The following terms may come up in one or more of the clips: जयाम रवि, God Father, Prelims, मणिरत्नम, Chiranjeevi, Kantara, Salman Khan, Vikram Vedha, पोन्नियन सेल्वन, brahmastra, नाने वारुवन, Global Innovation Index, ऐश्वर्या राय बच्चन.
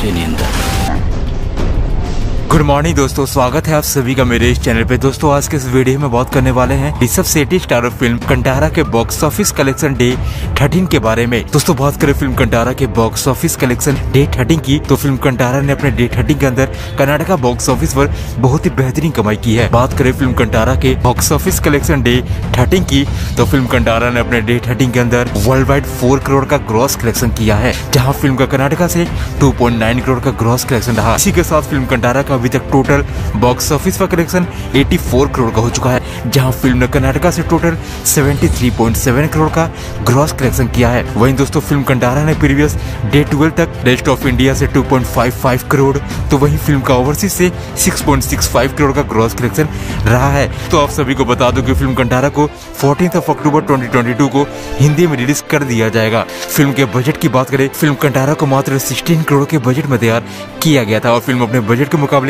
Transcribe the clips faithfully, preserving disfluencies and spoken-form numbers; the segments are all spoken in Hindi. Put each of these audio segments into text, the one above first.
अच्छी नींद। गुड मॉर्निंग दोस्तों, स्वागत है आप सभी का मेरे इस चैनल पे। दोस्तों आज के इस वीडियो में बात करने वाले हैं सबसे सेटिक स्टार फिल्म कंटारा के box office collection day thirteen के बारे में। दोस्तों बात करें फिल्म कंटारा के box office collection day thirteen की, तो फिल्म कंटारा ने अपने डे थर्टीन के अंदर कर्नाटका बॉक्स ऑफिस पर बहुत ही बेहतरीन कमाई की है। बात करें फिल्म कंटारा के box office collection day thirteen की, तो फिल्म कंटारा ने अपने डे थर्टीन के अंदर वर्ल्ड वाइड फोर करोड़ का ग्रॉस कलेक्शन किया है, जहाँ फिल्म का कर्नाटका से टू पॉइंट नाइन करोड़ का ग्रॉस कलेक्शन रहा। इसी के साथ फिल्म कंटारा अभी तक टोटल बॉक्स ऑफिस का कलेक्शन चौरासी करोड़ का हो चुका है, जहां फिल्म ने कर्नाटका से टोटल तिहत्तर पॉइंट सात करोड़ का ग्रॉस कलेक्शन किया है। वहीं दोस्तों फिल्म कंटारा ने प्रीवियस डे बारह तक रेस्ट ऑफ इंडिया से दो पॉइंट पाँच पाँच करोड़, तो वहीं फिल्म का ओवरसीज से छह पॉइंट छह पाँच करोड़ का ग्रॉस कलेक्शन रहा है। तो आप सभी को बता दूं कि फिल्म कंटारा को चौदह अक्टूबर दो हज़ार बाईस को हिंदी में रिलीज कर दिया जाएगा। फिल्म के बजट की बात करें, फिल्म कंटारा को मात्र सोलह करोड़ के बजट में तैयार किया गया था और फिल्म अपने बजट के मुकाबले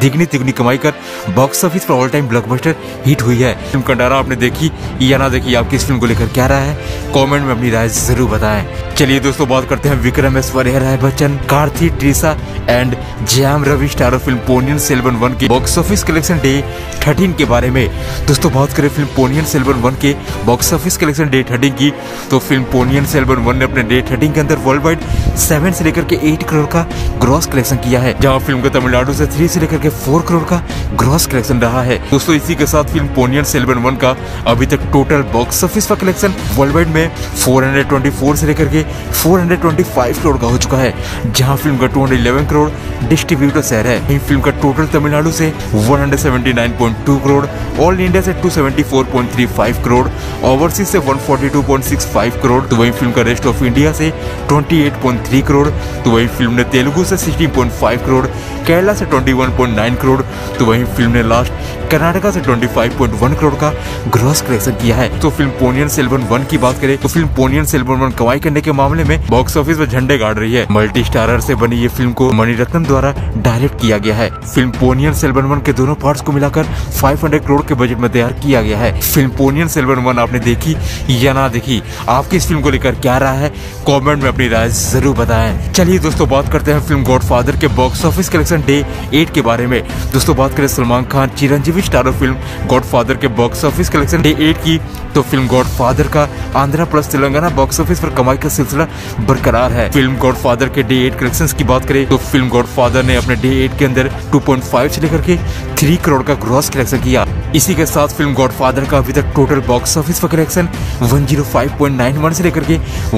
दिगनी तिगनी कमाई कर बॉक्स ऑफिस पर ऑल टाइम ब्लॉकबस्टर हिट हुई है। फिल्म कंटारा आपने देखी या ना देखी, आपकी इस फिल्म को लेकर क्या राय है कमेंट में अपनी राय जरूर बताएं। चलिए दोस्तों बात करते हैं Vikram ऐश्वर्या राय बच्चन, Karthi, Trisha and जयाम रवि starrer film पोन्नियन सेल्वन one के box office collection day thirteen के बारे में। दोस्तों बात करें फिल्म पोन्नियन सेल्वन वन के box office collection day thirteen की, तो फिल्म पोन्नियन सेल्वन वन ने अपने डे थर्टीन के अंदर वर्ल्ड वाइड सेवन से लेकर के एट करोड़ का ग्रॉस कलेक्शन किया है, जहाँ फिल्म का तमिलनाडु से थ्री से लेकर के फोर करोड़ का ग्रॉस कलेक्शन रहा है। दोस्तों इसी के साथ फिल्म पोन्नियन सेल्वन वन का अभी तक टोटल बॉक्स ऑफिस का कलेक्शन वर्ल्ड वाइड में चार सौ चौबीस से लेकर के चार सौ पच्चीस करोड़ का हो चुका है, जहां फिल्म का दो सौ ग्यारह करोड़ डिस्ट्रीब्यूटर शेयर है। फिल्म का टोटल तमिलनाडु से एक सौ उन्यासी पॉइंट दो करोड़, ऑल इंडिया से दो सौ चौहत्तर पॉइंट तीन पाँच करोड़, ओवरसीज से एक सौ बयालीस पॉइंट छह पाँच करोड़, तो वहीं फिल्म का रेस्ट ऑफ इंडिया से अट्ठाईस पॉइंट तीन करोड़, तो वहीं फिल्म ने तेलुगु से सोलह पॉइंट पाँच करोड़, केरला से इक्कीस पॉइंट नौ करोड़, तो वहीं फिल्म ने लास्ट कर्नाटका से पच्चीस पॉइंट एक करोड़ का ग्रॉस कलेक्शन किया है। तो फिल्म पोन्नियन सेल्वन वन की बात करें, तो फिल्म पोन्नियन सेल्वन वन कमाई करने के मामले में बॉक्स ऑफिस पर झंडे गाड़ रही है। मल्टी स्टारर से बनी ये फिल्म को मणिरत्नम द्वारा डायरेक्ट किया गया है। फिल्म पोन्नियन सेल्वन वन के दोनों पार्ट्स को मिलाकर पाँच सौ करोड़ के बजट में तैयार किया गया है। फिल्म पोन्नियन सेल्वन वन आपने देखी या ना देखी, आपकी इस फिल्म को लेकर क्या राय है कॉमेंट में अपनी राय जरूर बताए। चलिए दोस्तों बात करते हैं फिल्म गॉड फादर के box office collection day eight के बारे में। दोस्तों बात करें Salman Khan, Chiranjeevi starrer film God father के box office collection day eight की, तो फिल्म गॉड फादर का Andhra plus Telangana box office पर कमाई का सिलसिला बरकरार है। फिल्म गॉड फादर के डे एट कलेक्शन की बात करें, तो फिल्म गॉड फादर ने अपने डे एट के अंदर दो पॉइंट पाँच से लेकर के तीन करोड़ का ग्रॉस कलेक्शन किया। इसी के साथ फिल्म गॉड फादर का अभी तक टोटल बॉक्स ऑफिस पर कलेक्शन एक सौ पाँच पॉइंट नौ एक से लेकर के एक सौ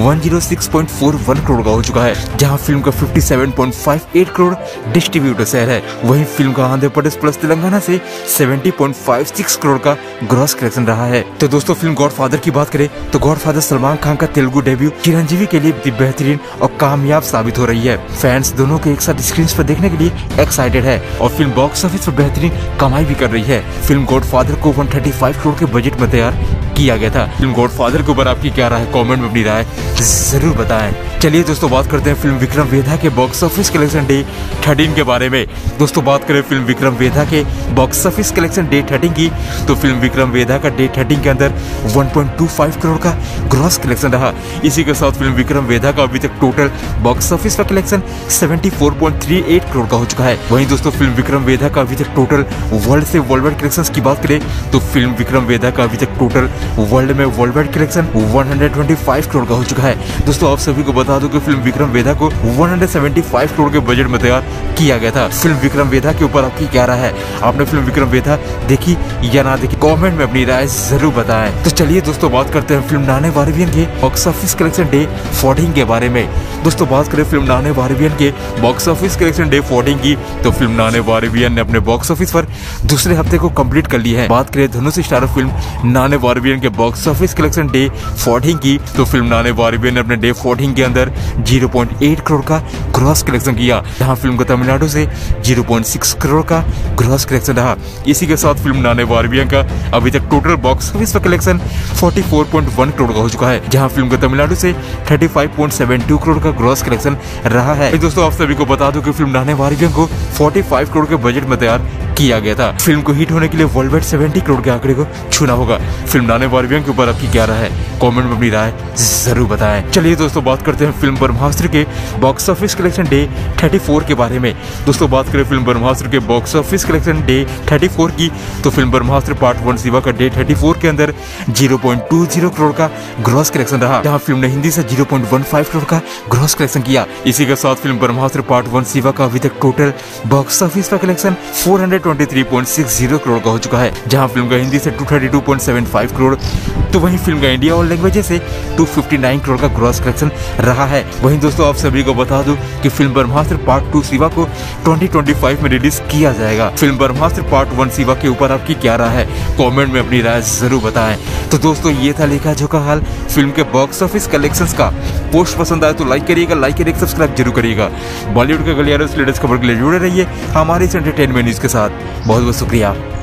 छह पॉइंट चार एक करोड़ का हो चुका है, जहां फिल्म का सत्तावन पॉइंट पाँच आठ करोड़ डिस्ट्रीब्यूटर शेयर है। वहीं फिल्म का आंध्र प्रदेश प्लस तेलंगाना से सत्तर पॉइंट पाँच छह करोड़ का ग्रॉस कलेक्शन रहा है। तो दोस्तों फिल्म गॉड फादर की बात करें, तो गॉड फादर सलमान खान का तेलुगु डेब्यू चिरंजीवी के लिए बेहतरीन और कामयाब साबित हो रही है। फैंस दोनों के एक साथ स्क्रीन पर देखने के लिए एक्साइटेड है और फिल्म बॉक्स ऑफिस पर बेहतरीन कमाई भी कर रही है। फिल्म गॉड फादर को एक सौ पैंतीस करोड़ के बजट में तैयार किया गया था। फिल्म गॉड फादर के ऊपर आपकी क्या राय है कमेंट में अपनी राय जरूर बताएं। चलिए दोस्तों बात करते हैं फिल्म विक्रम वेधा के box office collection day thirteen के बारे में। दोस्तों बात करें फिल्म विक्रम वेधा के box office collection day thirteen की, तो फिल्म विक्रम वेधा का डे थर्टीन के अंदर एक पॉइंट दो पाँच करोड़ का ग्रॉस कलेक्शन रहा। इसी के साथ फिल्म विक्रम वेधा का अभी तक टोटल बॉक्स ऑफिस का कलेक्शन चौहत्तर पॉइंट तीन आठ करोड़ का हो चुका है। वहीं दोस्तों फिल्म विक्रम वेधा का अभी तक टोटल वर्ल्ड से वर्ल्ड वाइड कलेक्शन की बात करें, तो फिल्म विक्रम वेधा का अभी तक टोटल वर्ल्ड में वर्ल्ड वाइड कलेक्शन एक सौ पच्चीस करोड़ का हो चुका है। दोस्तों आप सभी को बता दूं कि फिल्म विक्रम वेधा को एक सौ पचहत्तर करोड़ के बजट में तैयार किया गया था। फिल्म विक्रम वेधा के ऊपर आपकी क्या राय है, आपने फिल्म विक्रम वेधा देखी या ना देखी कमेंट में अपनी राय जरूर बताएं। तो चलिए दोस्तों बात करते हैं फिल्म नाने वारुवन के box office collection day fourteen के बारे में। दोस्तों बात करें फिल्म नाने वारुवन के box office collection day fourteen की, तो फिल्म नाने वारुवन ने अपने बॉक्स ऑफिस पर दूसरे हफ्ते को कंप्लीट कर ली है। बात करें धनुष स्टारर फिल्म नाने वारुवन के box office collection day fourteen की, तो फिल्म नाने वारुवन ने अपने डे फोर्टीन के अंदर शून्य पॉइंट आठ करोड़ का ग्रॉस कलेक्शन किया, जहां फिल्म को तमिलनाडु से शून्य पॉइंट छह करोड़ का ग्रॉस कलेक्शन रहा। इसी के साथ फिल्म नाने वारुवन का अभी तक टोटल बॉक्स ऑफिस पर कलेक्शन चौवालीस पॉइंट एक करोड़ का हो चुका है, जहां फिल्म को तमिलनाडु से पैंतीस पॉइंट सात दो करोड़ का ग्रॉस कलेक्शन रहा है। दोस्तों आप सभी को बता दूं कि फिल्म नाने वारुवन को पैंतालीस करोड़ के बजट में तैयार किया गया था। फिल्म को हिट होने के लिए वर्ल्ड वाइड सत्तर करोड़ के आंकड़े को छूना होगा। फिल्म नाने नाने वारुवन के ऊपर आपकी क्या राय है, कमेंट में अपनी राय जरूर बताएं। चलिए दोस्तों बात करते हैं फिल्म ब्रह्मास्त्र के बॉक्स ऑफिस कलेक्शन डे चौंतीस के बारे में। दोस्तों बात करें फिल्म ब्रह्मास्त्र के बॉक्स ऑफिस कलेक्शन डे चौंतीस की, तो फिल्म ब्रह्मास्त्र पार्ट वन सिवा का डे चौंतीस के अंदर ज़ीरो पॉइंट दो ज़ीरो करोड़ का ग्रॉस कलेक्शन रहा, जहाँ फिल्म ने हिंदी से ज़ीरो पॉइंट एक पाँच करोड़ का ग्रॉस कलेक्शन किया। इसी के साथ फिल्म ब्रह्मास्त्र पार्ट वन सिवा का अभी तक टोटल बॉक्स ऑफिस का कलेक्शन चार सौ तेईस पॉइंट साठ करोड़ का हो चुका है, जहाँ फिल्म का हिंदी से दो सौ बत्तीस पॉइंट सात पाँच करोड़, तो वहीं फिल्म का इंडिया और लैंग्वेजेस से दो सौ उनसठ करोड़ का ग्रॉस कलेक्शन रहा है। वहीं दोस्तों आप सभी को बता दूं कि फिल्म ब्रह्मास्त्र पार्ट टू सिवा को दो हज़ार पच्चीस में रिलीज किया जाएगा। फिल्म ब्रह्मास्त्र पार्ट वन सिवा के ऊपर आपकी क्या राय है, कमेंट में अपनी राय जरूर बताएं। तो दोस्तों ये था लेखा जोखा हाल फिल्म के बॉक्स ऑफिस कलेक्शंस का। पोस्ट पसंद आए तो लाइक करिएगा, लाइक करिएगा, सब्सक्राइब जरूर करिएगा। बॉलीवुड के गलियारों से लेटेस्ट खबर के लिए जुड़े रहिए हमारे इस एंटरटेनमेंट न्यूज के साथ। बहुत बहुत शुक्रिया।